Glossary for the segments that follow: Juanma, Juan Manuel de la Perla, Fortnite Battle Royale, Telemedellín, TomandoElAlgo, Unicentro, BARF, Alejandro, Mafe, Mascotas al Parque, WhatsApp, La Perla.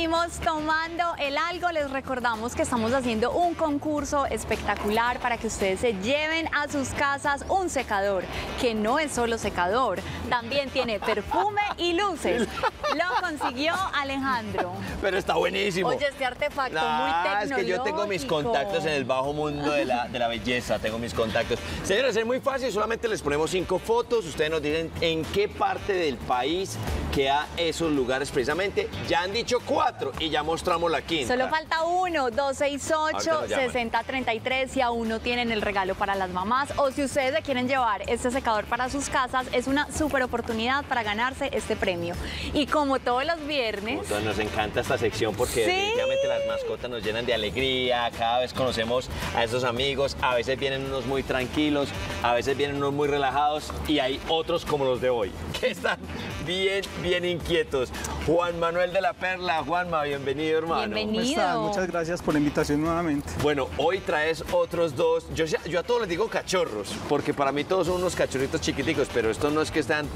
seguimos tomando el algo. Les recordamos que estamos haciendo un concurso espectacular para que ustedes se lleven a sus casas un secador, que no es solo secador, también tiene perfume y luces. Lo consiguió Alejandro. Pero está buenísimo. Oye, este artefacto muy tecnológico. Es que yo tengo mis contactos en el bajo mundo de la belleza, tengo mis contactos. Señores, es muy fácil, solamente les ponemos 5 fotos, ustedes nos dicen en qué parte del país queda esos lugares precisamente. Ya han dicho 4 y ya mostramos la quinta. Solo falta uno, 268-6033, si aún no tienen el regalo para las mamás o si ustedes se quieren llevar este secador para sus casas, es una súper oportunidad para ganarse este premio. Y como todos los viernes... Nos encanta esta sección porque definitivamente las mascotas nos llenan de alegría, cada vez conocemos a esos amigos, a veces vienen unos muy tranquilos, a veces vienen unos muy relajados y hay otros como los de hoy, que están bien inquietos. Juan Manuel de la Perla. Juanma, bienvenido, hermano. Bienvenido. Muchas gracias por la invitación nuevamente. Bueno, hoy traes otros 2. Yo a todos les digo cachorros, porque para mí todos son unos cachorritos chiquiticos, pero estos no es que sean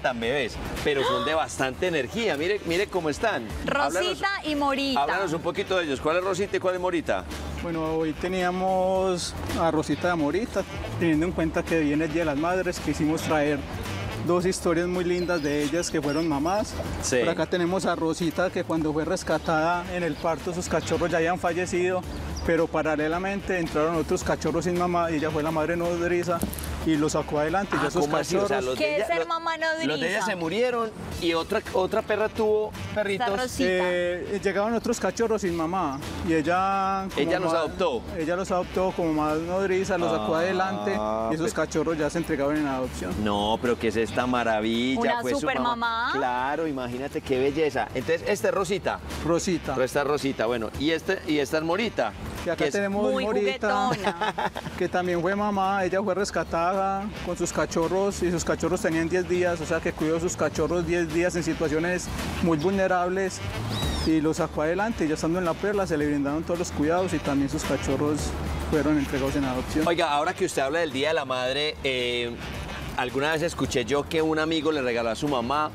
tan bebés, pero son de bastante energía. Mire cómo están. Rosita y Morita. Háblanos un poquito de ellos. ¿Cuál es Rosita y cuál es Morita? Bueno, hoy teníamos a Rosita y a Morita, teniendo en cuenta que viene el Día de las Madres, quisimos traer 2 historias muy lindas de ellas que fueron mamás. Sí. Por acá tenemos a Rosita, que cuando fue rescatada en el parto sus cachorros ya habían fallecido, pero paralelamente entraron otros cachorros sin mamá y ella fue la madre nodriza y los sacó adelante. Ya sus cachorros. O sea, ¿qué es ser mamá nodriza? Los de ella se murieron y otra perra tuvo perritos. Llegaban otros cachorros sin mamá y ella... Ella los adoptó como madre nodriza, los sacó adelante y esos cachorros ya se entregaban en adopción. No, pero ¿qué es esta maravilla? Una fue super mamá. Claro, imagínate qué belleza. Entonces, esta es Rosita. Rosita. Esta es Rosita, bueno. Y esta es Morita. Y acá tenemos Morita, juguetona, que también fue mamá. Ella fue rescatada con sus cachorros y sus cachorros tenían 10 días, o sea que cuidó a sus cachorros 10 días en situaciones muy vulnerables y los sacó adelante. Ya estando en La Perla se le brindaron todos los cuidados y también sus cachorros fueron entregados en adopción. Oiga, ahora que usted habla del Día de la Madre, alguna vez escuché yo que un amigo le regaló a su mamá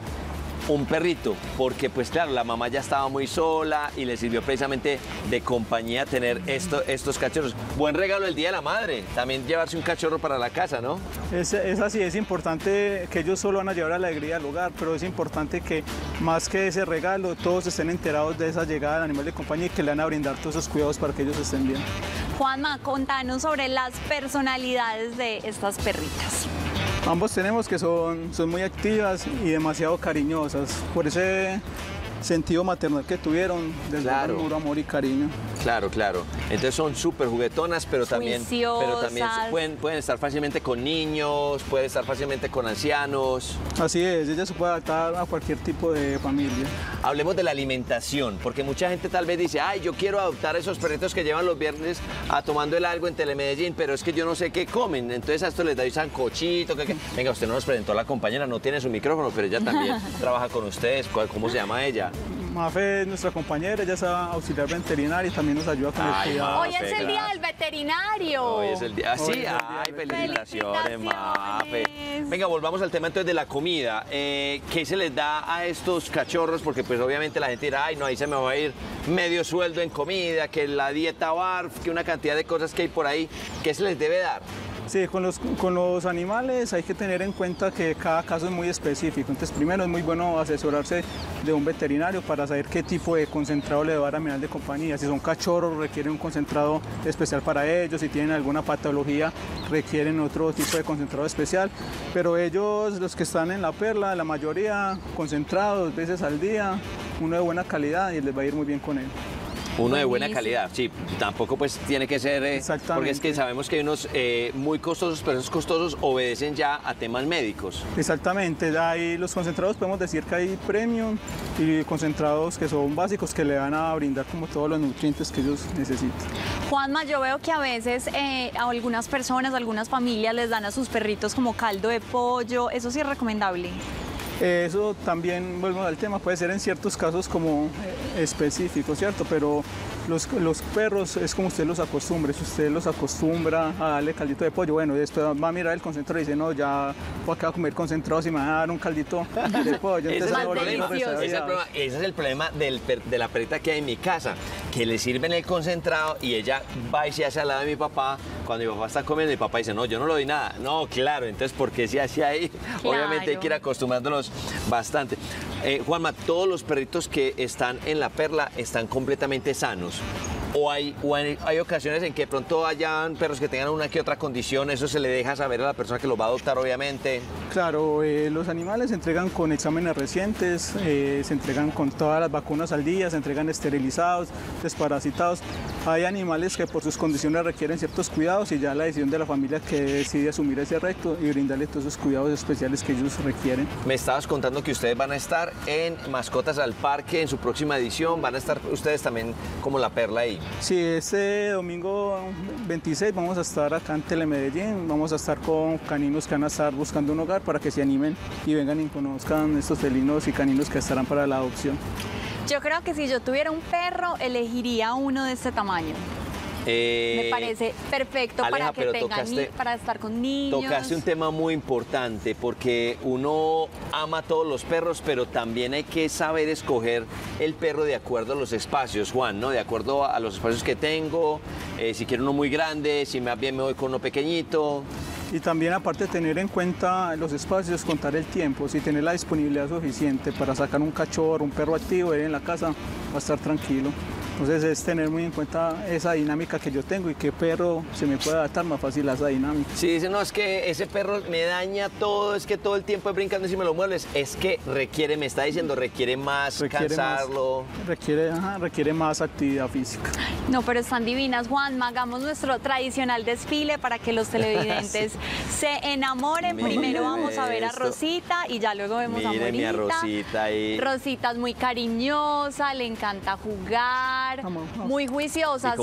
un perrito, porque pues claro, la mamá ya estaba muy sola y le sirvió precisamente de compañía tener estos cachorros. Buen regalo el Día de la Madre, también llevarse un cachorro para la casa, ¿no? Es así, es importante que ellos solo van a llevar alegría al hogar, pero es importante que más que ese regalo, todos estén enterados de esa llegada del animal de compañía y que le van a brindar todos esos cuidados para que ellos estén bien. Juanma, contanos sobre las personalidades de estas perritas. Ambos tenemos que son muy activas y demasiado cariñosas, por ese sentido maternal que tuvieron, desde el puro amor y cariño. Claro, claro. Entonces son súper juguetonas, pero también pueden estar fácilmente con niños, pueden estar fácilmente con ancianos. Así es, ella se puede adaptar a cualquier tipo de familia. Hablemos de la alimentación, porque mucha gente tal vez dice, ay, yo quiero adoptar esos perritos que llevan los viernes a tomando el algo en Telemedellín, pero es que yo no sé qué comen, entonces a esto les doy sancochito. Venga, usted no nos presentó a la compañera, no tiene su micrófono, pero ella también trabaja con ustedes. ¿Cómo se llama ella? Mafe es nuestra compañera, ella es auxiliar veterinaria y también nos ayuda con el cuidado. Hoy es el Día del Veterinario. Hoy es el día. Sí, ay, felicitaciones, Mafe. Venga, volvamos al tema entonces de la comida. ¿Qué se les da a estos cachorros? Porque pues obviamente la gente dirá, ay, no, ahí se me va a ir medio sueldo en comida, que la dieta BARF, que una cantidad de cosas que hay por ahí. ¿Qué se les debe dar? Sí, con los animales hay que tener en cuenta que cada caso es muy específico. Entonces, primero es muy bueno asesorarse de un veterinario para saber qué tipo de concentrado le va a dar animal de compañía. Si son cachorros, requieren un concentrado especial para ellos. Si tienen alguna patología, requieren otro tipo de concentrado especial. Pero ellos, los que están en La Perla, la mayoría concentrados 2 veces al día, uno de buena calidad y les va a ir muy bien con él. Uno de buena calidad, sí, tampoco pues tiene que ser, porque es que sabemos que hay unos muy costosos, pero esos costosos obedecen ya a temas médicos. Exactamente, ahí los concentrados podemos decir que hay premium y concentrados que son básicos que le van a brindar como todos los nutrientes que ellos necesitan. Juanma, yo veo que a veces a algunas personas, a algunas familias les dan a sus perritos como caldo de pollo, ¿eso sí es recomendable? Eso también, bueno, al tema puede ser en ciertos casos como específicos, ¿cierto? Pero los perros es como usted los acostumbre. Si usted los acostumbra a darle caldito de pollo, bueno, después va a mirar el concentrado y dice, no, ya voy a comer concentrado si me van a dar un caldito de pollo. Ese es el problema de la perrita que hay en mi casa, que le sirven el concentrado y ella va y se hace al lado de mi papá. Cuando mi papá está comiendo, mi papá dice, no, yo no le doy nada. No, claro, entonces, ¿por qué se hace ahí? Claro. Obviamente hay que ir acostumbrándonos bastante. Juanma, ¿todos los perritos que están en La Perla están completamente sanos? ¿O hay ocasiones en que pronto hayan perros que tengan una que otra condición? ¿Eso se le deja saber a la persona que los va a adoptar, obviamente? Claro, los animales se entregan con exámenes recientes, se entregan con todas las vacunas al día, se entregan esterilizados, desparasitados. Hay animales que por sus condiciones requieren ciertos cuidados y ya la decisión de la familia que decide asumir ese reto y brindarle todos esos cuidados especiales que ellos requieren. Me estabas contando que ustedes van a estar en Mascotas al Parque, en su próxima edición, van a estar ustedes también como La Perla ahí. Sí, este domingo 26 vamos a estar acá en Telemedellín, vamos a estar con caninos que van a estar buscando un hogar para que se animen y vengan y conozcan estos felinos y caninos que estarán para la adopción. Yo creo que si yo tuviera un perro, elegiría uno de este tamaño. Me parece perfecto, Aleja, para que para estar con niños. Tocaste un tema muy importante porque uno ama a todos los perros, pero también hay que saber escoger el perro de acuerdo a los espacios, Juan, ¿no? De acuerdo a los espacios que tengo, si quiero uno muy grande, si más bien me voy con uno pequeñito. Y también, aparte, tener en cuenta los espacios, contar el tiempo, si tener la disponibilidad suficiente para sacar un cachorro, un perro activo, ir en la casa, va a estar tranquilo. Entonces es tener muy en cuenta esa dinámica que yo tengo y qué perro se me puede adaptar más fácil a esa dinámica. Si dicen, no, es que ese perro me daña todo, es que todo el tiempo es brincando encima de los muebles, es que requiere, me está diciendo, requiere más cansarlo. Requiere más actividad física. No, pero están divinas, Juanma. Hagamos nuestro tradicional desfile para que los televidentes se enamoren. Miren, primero vamos a ver a Rosita y ya luego vemos a Morita. Miren a Rosita ahí. Rosita es muy cariñosa, le encanta jugar. Muy juiciosa,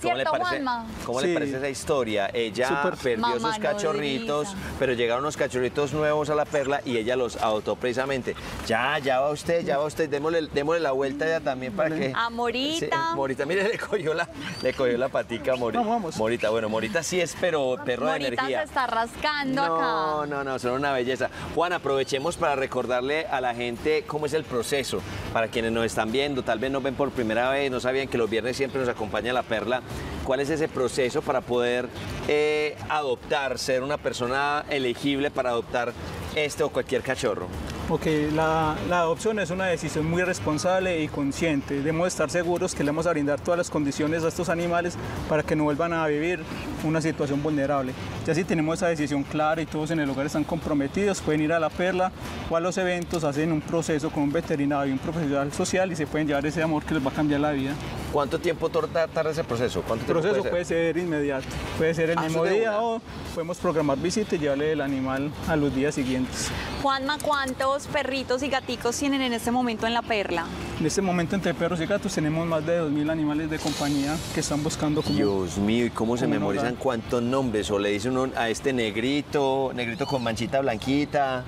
¿cierto, Juanma? ¿Cómo le parece esa historia? Ella perdió sus cachorritos, pero llegaron unos cachorritos nuevos a La Perla y ella los adoptó precisamente. Ya va usted, démosle la vuelta ya también para que... A Morita. Sí, Morita, mire, le cogió la patica a Morita. Vamos. Morita, bueno, Morita sí es, pero perro de energía. Morita se está rascando acá. No, son una belleza. Juan, aprovechemos para recordarle a la gente cómo es el proceso. Para quienes nos están viendo, tal vez nos ven por primera vez, nos sabían que los viernes siempre nos acompaña La Perla. ¿Cuál es ese proceso para poder adoptar, ser una persona elegible para adoptar este o cualquier cachorro? Ok, la adopción es una decisión muy responsable y consciente. Debemos estar seguros que le vamos a brindar todas las condiciones a estos animales para que no vuelvan a vivir una situación vulnerable. Ya si tenemos esa decisión clara y todos en el hogar están comprometidos, pueden ir a La Perla o a los eventos, hacen un proceso con un veterinario y un profesional social y se pueden llevar ese amor que les va a cambiar la vida. ¿Cuánto tiempo tarda ese proceso? El proceso puede ser inmediato, puede ser el mismo día o podemos programar visita y llevarle el animal a los días siguientes. Juanma, ¿cuántos perritos y gaticos tienen en este momento en La Perla? En este momento, entre perros y gatos, tenemos más de 2.000 animales de compañía que están buscando como... Dios mío, ¿y cómo se memorizan cuántos nombres? O le dice uno a este negrito con manchita blanquita...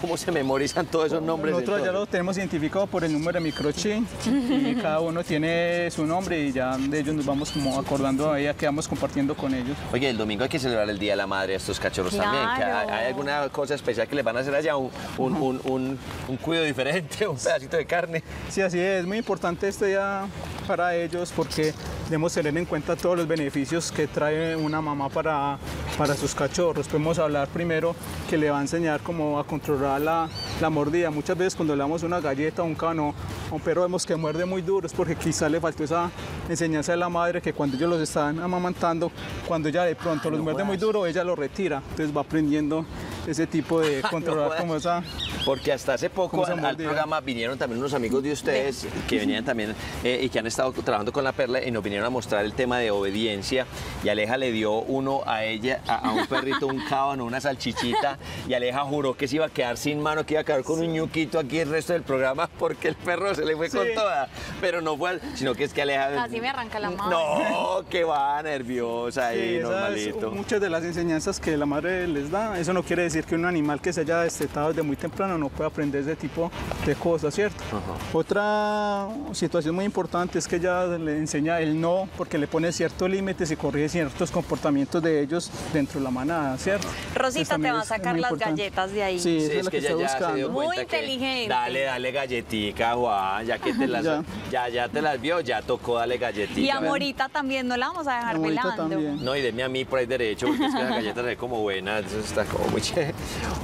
¿Cómo se memorizan todos esos nombres? Nosotros ya los tenemos identificados por el número de microchip y cada uno tiene su nombre y ya de ellos nos vamos como acordando a ella, que vamos compartiendo con ellos. Oye, el domingo hay que celebrar el Día de la Madre a estos cachorros también. ¿Hay alguna cosa especial que les van a hacer allá? ¿Un cuido diferente, un pedacito de carne? Sí, así es. Muy importante este día para ellos porque debemos tener en cuenta todos los beneficios que trae una mamá para sus cachorros. Podemos hablar primero que le va a enseñar cómo a controlar la mordida. Muchas veces cuando le damos una galleta, un cano, a un perro vemos que muerde muy duro, es porque quizás le faltó esa enseñanza de la madre que cuando ellos los están amamantando, cuando ella de pronto los muerde muy duro, ella los retira. Entonces va aprendiendo ese tipo de controlar como esa... Porque hasta hace poco al programa vinieron también unos amigos de ustedes que venían también y que han estado trabajando con La Perla y nos vinieron a mostrar el tema de obediencia y Aleja le dio uno a ella, a un perrito, un cábano, una salchichita y Aleja juró que se iba a quedar sin mano, que iba a quedar con un ñuquito aquí el resto del programa porque el perro se le fue con toda, pero no fue, sino que es que Aleja... Así me arranca la mano. No, que va nerviosa ahí, normalito. Muchas de las enseñanzas que la madre les da, eso no quiere decir decir que un animal que se haya destetado desde muy temprano no puede aprender ese tipo de cosas, ¿cierto? Ajá. Otra situación muy importante es que ella le enseña el no, porque le pone ciertos límites y corrige ciertos comportamientos de ellos dentro de la manada, ¿cierto? Rosita te va a sacar las galletas de ahí. Sí, es que ella ya se dio cuenta. Muy inteligente. Dale galletica, Juan, ya que te las... ya te las vio, ya tocó, dale galletica. Y a Morita también, no la vamos a dejar velando. No, y deme a mí por ahí derecho, porque es que las galletas es como buenas, eso está como muy chévere.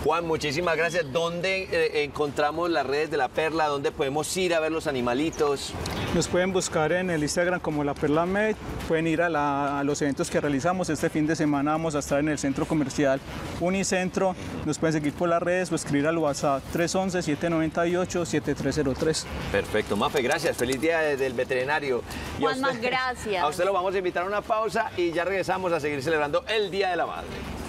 Juan, muchísimas gracias. ¿Dónde encontramos las redes de La Perla? ¿Dónde podemos ir a ver los animalitos? Nos pueden buscar en el Instagram como La Perla Med, pueden ir a los eventos que realizamos. Este fin de semana vamos a estar en el centro comercial Unicentro. Nos pueden seguir por las redes o escribir al WhatsApp 311-798-7303. Perfecto, Mafe, gracias. Feliz día del veterinario. Juanma, gracias. A usted lo vamos a invitar a una pausa y ya regresamos a seguir celebrando el Día de la Madre.